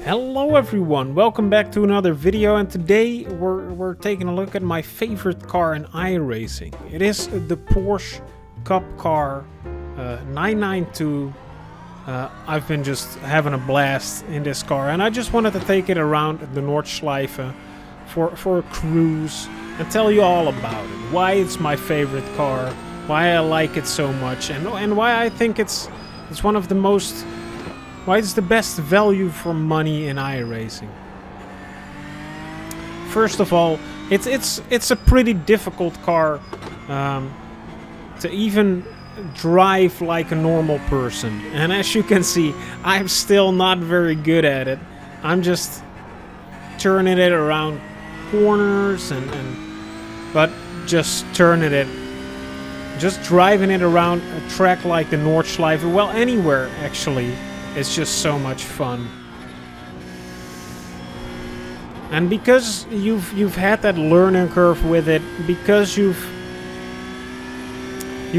Hello everyone, welcome back to another video, and today we're taking a look at my favorite car in iRacing. It is the Porsche Cup car 992. I've been just having a blast in this car, and I just wanted to take it around the Nordschleife for a cruise and tell you all about it. Why it's my favorite car, why I like it so much, and why I think it's one of the most... why it's the best value for money in iRacing. First of all, it's a pretty difficult car to even drive like a normal person. And as you can see, I'm still not very good at it. I'm just turning it around corners just driving it around a track like the Nordschleife, well, anywhere actually. It's just so much fun. And because you've had that learning curve with it, because you've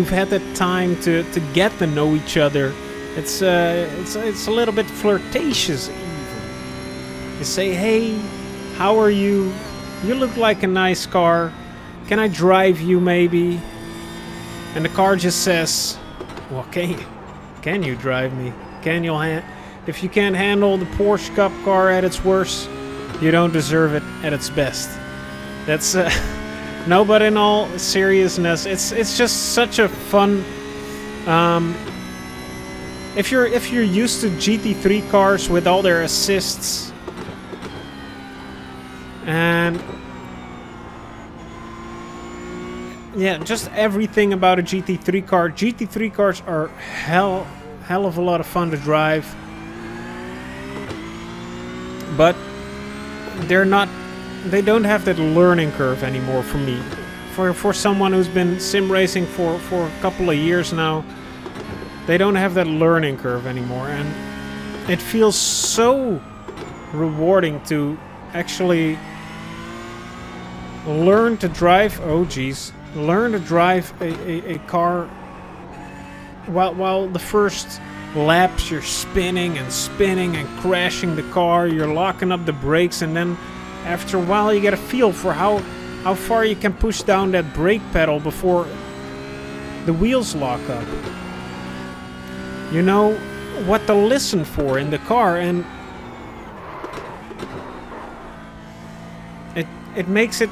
had that time to get to know each other, it's a little bit flirtatious even. You say, "Hey, how are you? You look like a nice car. Can I drive you maybe?" And the car just says, "Well, can you drive me? Can you if you can't handle the Porsche Cup car at its worst, you don't deserve it at its best." That's no, but in all seriousness, it's just such a fun. If you're used to GT3 cars with all their assists, and yeah, just everything about a GT3 car. GT3 cars are hell of a lot of fun to drive, but they don't have that learning curve anymore for me. For someone who's been sim racing for a couple of years now, they don't have that learning curve anymore, and it feels so rewarding to actually learn to drive a car. While the first laps you're spinning and spinning and crashing the car, you're locking up the brakes, and then after a while you get a feel for how far you can push down that brake pedal before the wheels lock up. You know what to listen for in the car, and it makes it...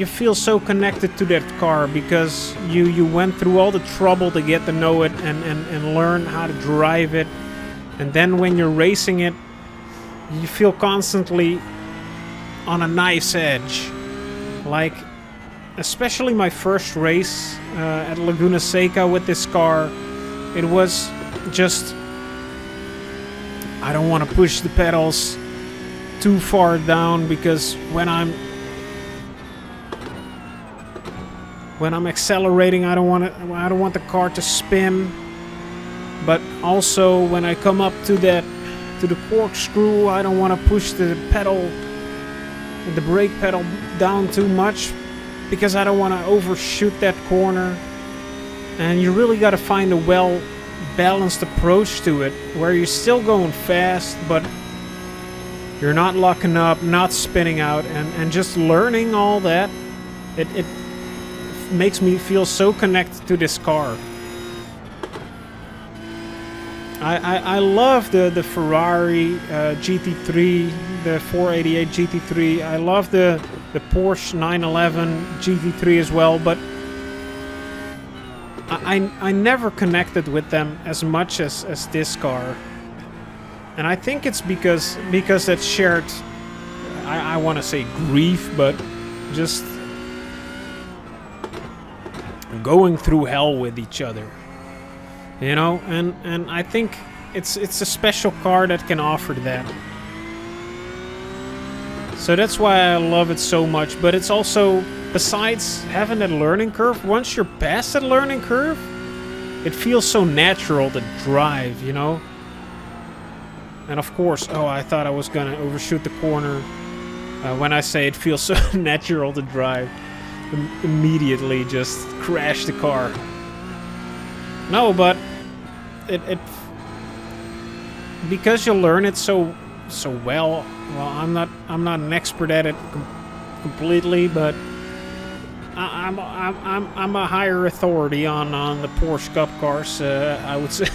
you feel so connected to that car because you went through all the trouble to get to know it and learn how to drive it, and then when you're racing it, you feel constantly on a knife's edge. Like, especially my first race at Laguna Seca with this car, it was just... I don't want to push the pedals too far down because when I'm accelerating, I don't want the car to spin. But also when I come up to the corkscrew, I don't want to push the brake pedal down too much because I don't want to overshoot that corner. And you really got to find a well-balanced approach to it where you're still going fast, but you're not locking up, not spinning out, and just learning all that. It makes me feel so connected to this car. I love the Ferrari GT3, the 488 GT3. I love the Porsche 911 GT3 as well, but I never connected with them as much as this car. And I think it's because that shared, I want to say grief, but just going through hell with each other, you know, and I think it's a special car that can offer that. So that's why I love it so much. But it's also, besides having that learning curve, once you're past that learning curve, it feels so natural to drive, you know. And of course, oh, I thought I was gonna overshoot the corner. When I say it feels so natural to drive, immediately just crash the car. No, but because you learn it so so well. Well, I'm not an expert at it completely, but I'm a higher authority on the Porsche Cup cars, I would say.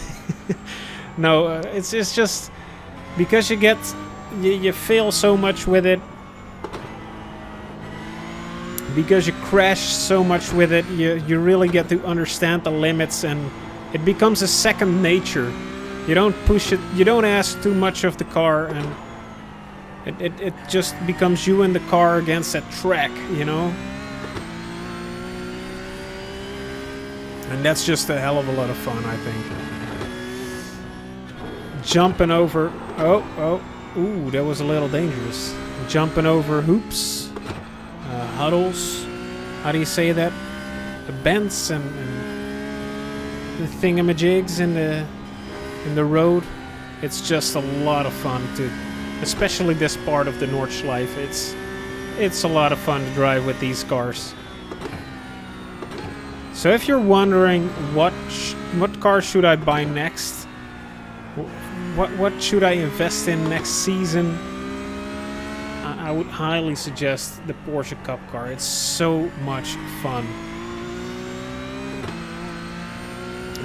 No, it's just because you fail so much with it, because you crash so much with it, you really get to understand the limits, and it becomes a second nature. You don't push it, you don't ask too much of the car, and it just becomes you and the car against that track, you know? And that's just a hell of a lot of fun, I think. Jumping over... Ooh, that was a little dangerous. Jumping over hoops, huddles, how do you say that? The bends and the thingamajigs in the road. It's just a lot of fun to... Especially this part of the Nordschleife. It's a lot of fun to drive with these cars. So if you're wondering what car should I buy next, what should I invest in next season, I would highly suggest the Porsche Cup car. It's so much fun.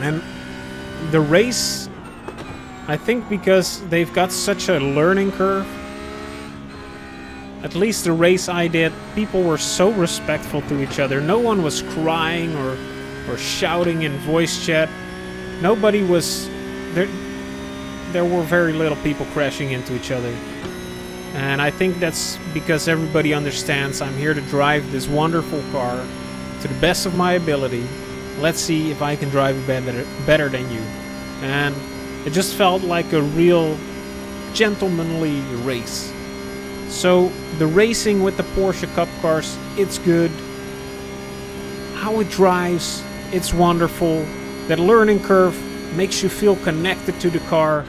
And the race, I think, because they've got such a learning curve, at least the race I did, people were so respectful to each other. No one was crying or shouting in voice chat. Nobody was... There were very little people crashing into each other. And I think that's because everybody understands I'm here to drive this wonderful car to the best of my ability. Let's see if I can drive it better than you. And it just felt like a real gentlemanly race. So the racing with the Porsche Cup cars, it's good. How it drives, it's wonderful. That learning curve makes you feel connected to the car.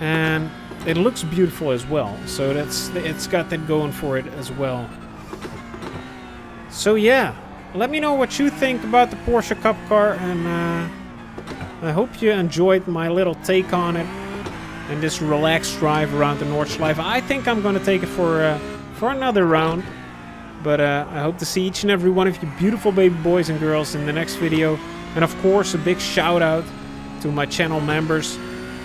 And it looks beautiful as well. So it's got that going for it as well. So yeah, let me know what you think about the Porsche Cup car, and I hope you enjoyed my little take on it and this relaxed drive around the Nordschleife. I think I'm going to take it for another round. But I hope to see each and every one of you beautiful baby boys and girls in the next video. And of course, a big shout out to my channel members.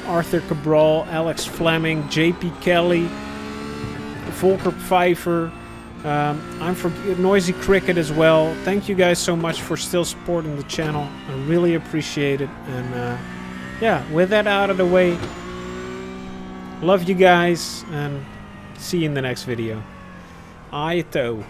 Arthur Cabral, Alex Fleming, JP Kelly, Volker Pfeiffer. I'm from Noisy Cricket as well. Thank you guys so much for still supporting the channel. I really appreciate it. And yeah, with that out of the way, love you guys, and see you in the next video. Aye, toe.